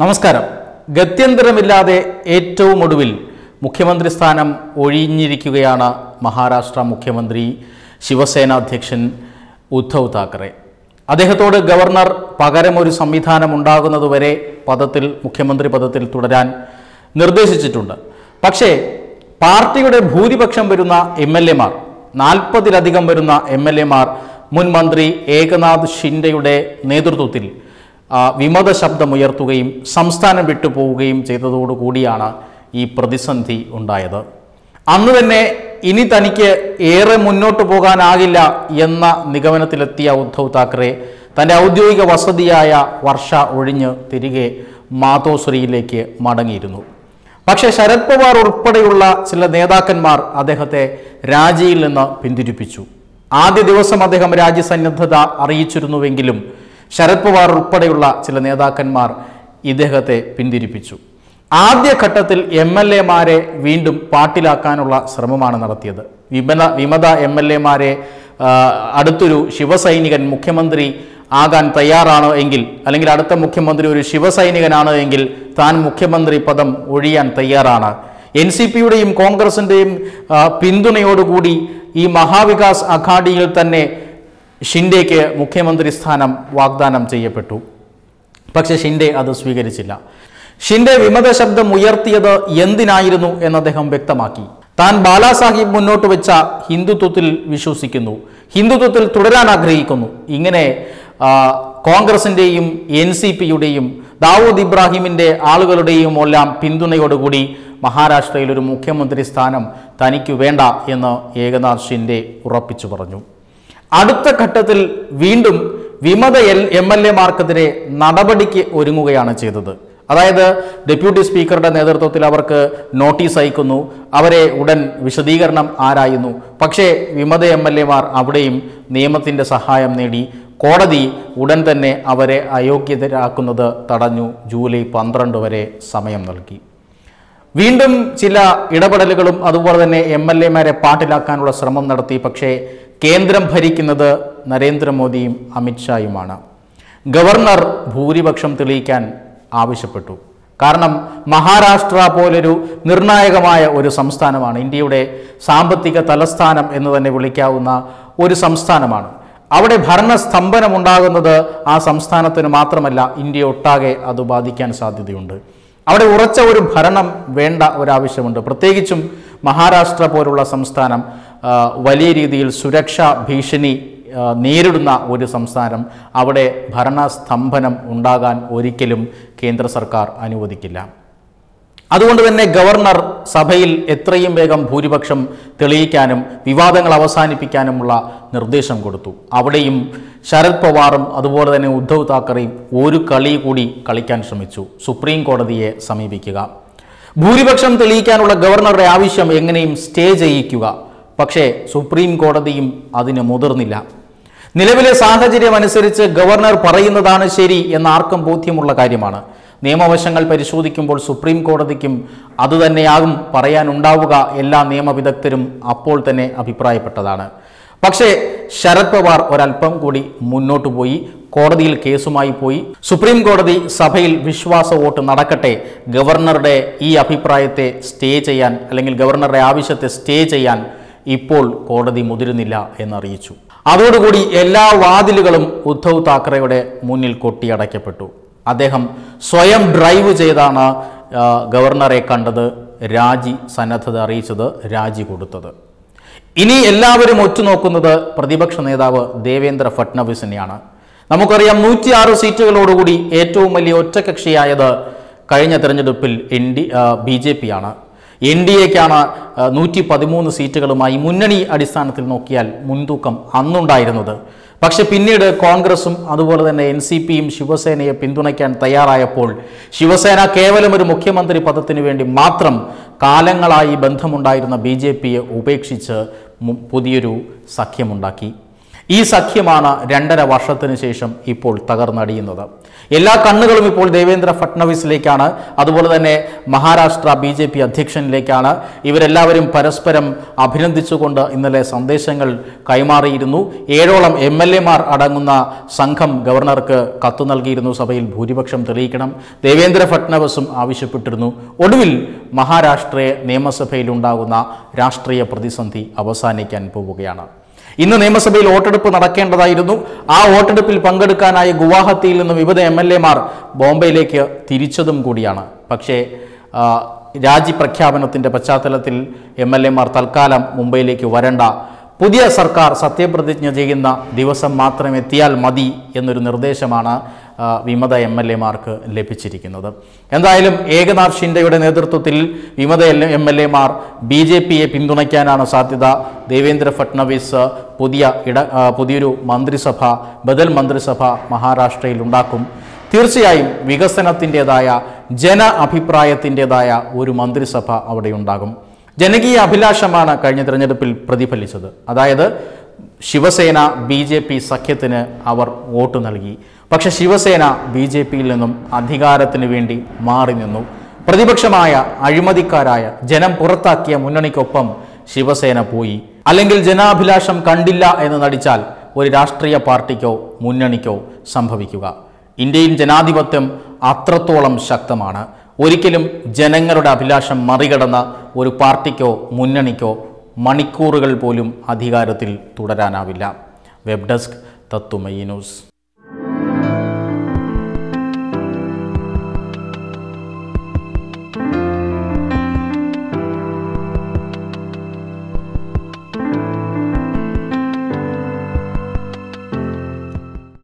നമസ്കാരം. ഗത്യന്തരമില്ലാതെ ഏറ്റവും ഒടുവിൽ മുഖ്യമന്ത്രി സ്ഥാനം ഒഴിഞ്ഞിരിക്കുകയാണ് മഹാരാഷ്ട്ര മുഖ്യമന്ത്രി ശിവസേന അധ്യക്ഷൻ ഉദ്ധവ് ഠാക്കറെ. അദ്ദേഹത്തോട് ഗവർണർ പകരം ഒരു സംവിധാനം ഉണ്ടാകുന്നതുവരെ പദത്തിൽ മുഖ്യമന്ത്രി പദത്തിൽ തുടരാൻ നിർദ്ദേശിച്ചിട്ടുണ്ട്. പക്ഷേ പാർട്ടിയുടെ ഭൂരിപക്ഷം വരുന്ന എംഎൽഎമാർ 40ലധികം വരുന്ന എംഎൽഎമാർ മുൻ മന്ത്രി ഏകനാഥ് ഷിൻഡെയുടെ നേതൃത്വത്തിൽ വിമത ശബ്ദമുയർത്തുകയും സംസ്ഥാനം വിട്ടുപോവുകയും ചെയ്തതോടുകൂടിയാണ് ഈ പ്രതിസന്ധി ഉണ്ടായത്. അന്ന് തന്നെ ഇനി തനിക്ക് ഏറെ മുന്നോട്ട് പോകാനാകില്ല എന്ന നിഗമനത്തിലെത്തിയ ഉദ്ധവ് ഠാക്കറെ തൻ്റെ ഔദ്യോഗിക വസതിയായ വർഷ ഒഴിഞ്ഞ് തിരികെ മാതോശ്രീയിലേക്ക് മടങ്ങിയിരുന്നു. പക്ഷേ ശരത് പവാർ ഉൾപ്പെടെയുള്ള ചില നേതാക്കന്മാർ അദ്ദേഹത്തെ രാജിയിൽ നിന്ന് പിന്തിരിപ്പിച്ചു. ആദ്യ ദിവസം അദ്ദേഹം രാജ്യസന്നദ്ധത അറിയിച്ചിരുന്നുവെങ്കിലും ശരത് പവാർ ഉൾപ്പെടെയുള്ള ചില നേതാക്കന്മാർ ഇദ്ദേഹത്തെ പിന്തിരിപ്പിച്ചു. ആദ്യഘട്ടത്തിൽ എം എൽ എമാരെ വീണ്ടും പാട്ടിലാക്കാനുള്ള ശ്രമമാണ് നടത്തിയത്. വിമത എം എൽ എമാരെ അടുത്തൊരു ശിവസൈനികൻ മുഖ്യമന്ത്രി ആകാൻ തയ്യാറാണ് എങ്കിൽ, അല്ലെങ്കിൽ അടുത്ത മുഖ്യമന്ത്രി ഒരു ശിവസൈനികനാണ് എങ്കിൽ താൻ മുഖ്യമന്ത്രി പദം ഒഴിയാൻ തയ്യാറാണ്, എൻസിപിയുടെയും കോൺഗ്രസിൻ്റെയും പിന്തുണയോടുകൂടി ഈ മഹാവികാസ് അഘാഡിയിൽ തന്നെ ഷിൻഡെയ്ക്ക് മുഖ്യമന്ത്രി സ്ഥാനം വാഗ്ദാനം ചെയ്യപ്പെട്ടു. പക്ഷേ ഷിൻഡെ അത് സ്വീകരിച്ചില്ല. ഷിൻഡെ വിമത ശബ്ദം ഉയർത്തിയത് എന്തിനായിരുന്നു എന്ന് അദ്ദേഹം വ്യക്തമാക്കി. താൻ ബാലാസാഹിബ് മുന്നോട്ട് വെച്ച ഹിന്ദുത്വത്തിൽ വിശ്വസിക്കുന്നു, ഹിന്ദുത്വത്തിൽ തുടരാൻ ആഗ്രഹിക്കുന്നു. ഇങ്ങനെ കോൺഗ്രസിൻ്റെയും എൻ സി പിയുടെയും ദാവൂദ് ഇബ്രാഹിമിൻ്റെ ആളുകളുടെയും എല്ലാം പിന്തുണയോടുകൂടി മഹാരാഷ്ട്രയിൽ ഒരു മുഖ്യമന്ത്രി സ്ഥാനം തനിക്ക് വേണ്ട എന്ന് ഏകനാഥ് ഷിൻഡെ ഉറപ്പിച്ചു പറഞ്ഞു. അടുത്ത ഘട്ടത്തിൽ വീണ്ടും വിമത എം എൽ എമാർക്കെതിരെ നടപടിക്ക് ഒരുങ്ങുകയാണ് ചെയ്തത്. അതായത് ഡെപ്യൂട്ടി സ്പീക്കറുടെ നേതൃത്വത്തിൽ അവർക്ക് നോട്ടീസ് അയക്കുന്നു, അവരെ ഉടൻ വിശദീകരണം ആരായുന്നു. പക്ഷേ വിമത എം എൽ എമാർ അവിടെയും നിയമത്തിൻ്റെ സഹായം നേടി. കോടതി ഉടൻ തന്നെ അവരെ അയോഗ്യരാക്കുന്നത് തടഞ്ഞു. ജൂലൈ 12 വരെ സമയം നൽകി. വീണ്ടും ചില ഇടപെടലുകളും അതുപോലെ തന്നെ എം എൽ എമാരെ പാട്ടിലാക്കാനുള്ള ശ്രമം നടത്തി. പക്ഷേ കേന്ദ്രം ഭരിക്കുന്നത് നരേന്ദ്രമോദിയും അമിത്ഷായുമാണ്. ഗവർണർ ഭൂരിപക്ഷം തെളിയിക്കാൻ ആവശ്യപ്പെട്ടു. കാരണം മഹാരാഷ്ട്ര പോലൊരു നിർണായകമായ ഒരു സംസ്ഥാനമാണ്, ഇന്ത്യയുടെ സാമ്പത്തിക തലസ്ഥാനം എന്ന് തന്നെ വിളിക്കാവുന്ന ഒരു സംസ്ഥാനമാണ്. അവിടെ ഭരണസ്തംഭനമുണ്ടാകുന്നത് ആ സംസ്ഥാനത്തിന് മാത്രമല്ല, ഇന്ത്യ ഒട്ടാകെ അത് ബാധിക്കാൻ സാധ്യതയുണ്ട്. അവിടെ ഉറച്ച ഒരു ഭരണം വേണ്ട ഒരാവശ്യമുണ്ട്. പ്രത്യേകിച്ചും മഹാരാഷ്ട്ര പോലുള്ള സംസ്ഥാനം വലിയ രീതിയിൽ സുരക്ഷാ ഭീഷണി നേരിടുന്ന ഒരു സംസ്ഥാനം. അവിടെ ഭരണസ്തംഭനം ഉണ്ടാകാൻ ഒരിക്കലും കേന്ദ്ര സർക്കാർ അനുവദിക്കില്ല. അതുകൊണ്ട് തന്നെ ഗവർണർ സഭയിൽ എത്രയും വേഗം ഭൂരിപക്ഷം തെളിയിക്കാനും വിവാദങ്ങൾ അവസാനിപ്പിക്കാനുമുള്ള നിർദ്ദേശം കൊടുത്തു. അവിടെയും ശരത് പവാറും അതുപോലെ തന്നെ ഉദ്ധവ് താക്കറെയും ഒരു കളി കൂടി കളിക്കാൻ ശ്രമിച്ചു, സുപ്രീം കോടതിയെ സമീപിക്കുക. ഭൂരിപക്ഷം തെളിയിക്കാനുള്ള ഗവർണറുടെ ആവശ്യം എങ്ങനെയും സ്റ്റേ ചെയ്യിക്കുക. പക്ഷേ സുപ്രീം കോടതിയും അതിന് മുതിർന്നില്ല. നിലവിലെ സാഹചര്യം അനുസരിച്ച് ഗവർണർ പറയുന്നതാണ് ശരി എന്ന് ആർക്കും ബോധ്യമുള്ള കാര്യമാണ്. നിയമവശങ്ങൾ പരിശോധിക്കുമ്പോൾ സുപ്രീം കോടതിക്കും അതുതന്നെയാകും പറയാനുണ്ടാവുക. എല്ലാ നിയമവിദഗ്ധരും അപ്പോൾ തന്നെ അഭിപ്രായപ്പെട്ടതാണ്. പക്ഷേ ശരത് പവാർ ഒരൽപ്പം കൂടി മുന്നോട്ട് പോയി, കോടതിയിൽ കേസുമായി പോയി. സുപ്രീം കോടതി സഭയിൽ വിശ്വാസ വോട്ട് നടക്കട്ടെ, ഗവർണറുടെ ഈ അഭിപ്രായത്തെ സ്റ്റേ ചെയ്യാൻ, അല്ലെങ്കിൽ ഗവർണറുടെ ആവശ്യത്തെ സ്റ്റേ ചെയ്യാൻ ഇപ്പോൾ കോടതി മുതിരുന്നില്ല എന്നറിയിച്ചു. അതോടുകൂടി എല്ലാ വാതിലുകളും ഉദ്ധവ് താക്കറെയുടെ മുന്നിൽ കൊട്ടിയടയ്ക്കപ്പെട്ടു. അദ്ദേഹം സ്വയം ഡ്രൈവ് ചെയ്താണ് ഗവർണറെ കണ്ടത്, രാജി സന്നദ്ധത അറിയിച്ചത്, രാജി കൊടുത്തത്. ഇനി എല്ലാവരും ഒറ്റുനോക്കുന്നത് പ്രതിപക്ഷ നേതാവ് ദേവേന്ദ്ര ഫഡ്നവിസിനെയാണ്. നമുക്കറിയാം 106 സീറ്റുകളോടുകൂടി ഏറ്റവും വലിയ ഒറ്റകക്ഷിയായത് കഴിഞ്ഞ തെരഞ്ഞെടുപ്പിൽ ബിജെപി ആണ്. എൻഡിഎക്കാണ് 113 സീറ്റുകളുമായി മുന്നണി അടിസ്ഥാനത്തിൽ നോക്കിയാൽ മുൻതൂക്കം അന്നുണ്ടായിരുന്നത്. പക്ഷെ പിന്നീട് കോൺഗ്രസും അതുപോലെ തന്നെ എൻസിപിയും ശിവസേനയെ പിന്തുണയ്ക്കാൻ തയ്യാറായപ്പോൾ ശിവസേന കേവലം ഒരു മുഖ്യമന്ത്രി പദത്തിനു വേണ്ടി മാത്രം കാലങ്ങളായി ബന്ധമുണ്ടായിരുന്ന ബിജെപിയെ ഉപേക്ഷിച്ച് പുതിയൊരു സഖ്യമുണ്ടാക്കി. ഈ സഖ്യമാണ് രണ്ടര വർഷത്തിനു ശേഷം ഇപ്പോൾ തകർന്നടിയുന്നത് എല്ലാ കണ്ണുകളും ഇപ്പോൾ ദേവേന്ദ്ര ഫഡ്നവിസിലേക്കാണ് അതുപോലെ തന്നെ മഹാരാഷ്ട്ര ബിജെപി അധ്യക്ഷനിലേക്കാണ് ഇവരെല്ലാവരും പരസ്പരം അഭിനന്ദിച്ചുകൊണ്ട് ഇന്നലെ സന്ദേശങ്ങൾ കൈമാറിയിരുന്നു ഏഴോളം എംഎൽഎമാർ അടങ്ങുന്ന സംഘം ഗവർണർക്ക് കത്ത് നൽകിയിരുന്നു സഭയിൽ ഭൂരിപക്ഷം തെളിയിക്കണം ദേവേന്ദ്ര ഫഡ്നവിസും ആവശ്യപ്പെട്ടിരുന്നു ഒടുവിൽ മഹാരാഷ്ട്രയെ നിയമസഭയിൽ ഉണ്ടാകുന്ന രാഷ്ട്രീയ പ്രതിസന്ധി അവസാനിക്കാൻ പോവുകയാണ് ഇന്ന് നിയമസഭയിൽ വോട്ടെടുപ്പ് നടക്കേണ്ടതായിരുന്നു ആ വോട്ടെടുപ്പിൽ പങ്കെടുക്കാനായി ഗുവാഹത്തിയിൽ നിന്ന് വിവിധ എംഎൽഎമാർ ബോംബെയിലേക്ക് തിരിച്ചതും കൂടിയാണ് പക്ഷേ രാജി പ്രഖ്യാപനത്തിന്റെ പശ്ചാത്തലത്തിൽ എംഎൽഎമാർ തൽക്കാലം മുംബൈയിലേക്ക് വരണ്ട പുതിയ സർക്കാർ സത്യപ്രതിജ്ഞ ചെയ്യുന്ന ദിവസം മാത്രം എത്തിയാൽ മതി എന്നൊരു നിർദ്ദേശമാണ് വിമത എംഎൽഎമാർക്ക് ലഭിച്ചിരിക്കുന്നത് എന്തായാലും ഏകനാഥ് ഷിൻഡെയുടെ നേതൃത്വത്തിൽ വിമത എംഎൽഎമാർ ബിജെപിയെ പിന്തുണയ്ക്കാനാണ് സാധ്യത ദേവേന്ദ്ര ഫഡ്നവിസ് പുതിയൊരു മന്ത്രിസഭ ബദൽ മന്ത്രിസഭ മഹാരാഷ്ട്രയിൽ ഉണ്ടാക്കും തീർച്ചയായും വികസനത്തിൻ്റെതായ ജന അഭിപ്രായത്തിൻ്റെതായ ഒരു മന്ത്രിസഭ അവിടെ ഉണ്ടാകും ജനകീയ അഭിലാഷമാണ് കഴിഞ്ഞ തിരഞ്ഞെടുപ്പിൽ പ്രതിഫലിച്ചത് അതായത് ശിവസേന ബി ജെ പി സഖ്യത്തിന് അവർ വോട്ട് നൽകി പക്ഷേ ശിവസേന ബി ജെ പിയിൽ നിന്നും അധികാരത്തിന് വേണ്ടി മാറി നിന്നു പ്രതിപക്ഷമായ അഴിമതിക്കാരായ ജനം പുറത്താക്കിയ മുന്നണിക്കൊപ്പം ശിവസേന പോയി അല്ലെങ്കിൽ ജനാഭിലാഷം കണ്ടില്ല എന്ന് നടിച്ചാൽ ഒരു രാഷ്ട്രീയ പാർട്ടിക്കോ മുന്നണിക്കോ സംഭവിക്കുക ഇന്ത്യൻ ജനാധിപത്യം അത്രത്തോളം ശക്തമാണ് ഒരിക്കലും ജനങ്ങളുടെ അഭിലാഷം മറികടന്ന ഒരു പാർട്ടിക്കോ മുന്നണിക്കോ മണിക്കൂറുകൾ പോലും അധികാരത്തിൽ തുടരാനാവില്ല വെബ് ഡെസ്ക് തത്തുമൈ ന്യൂസ്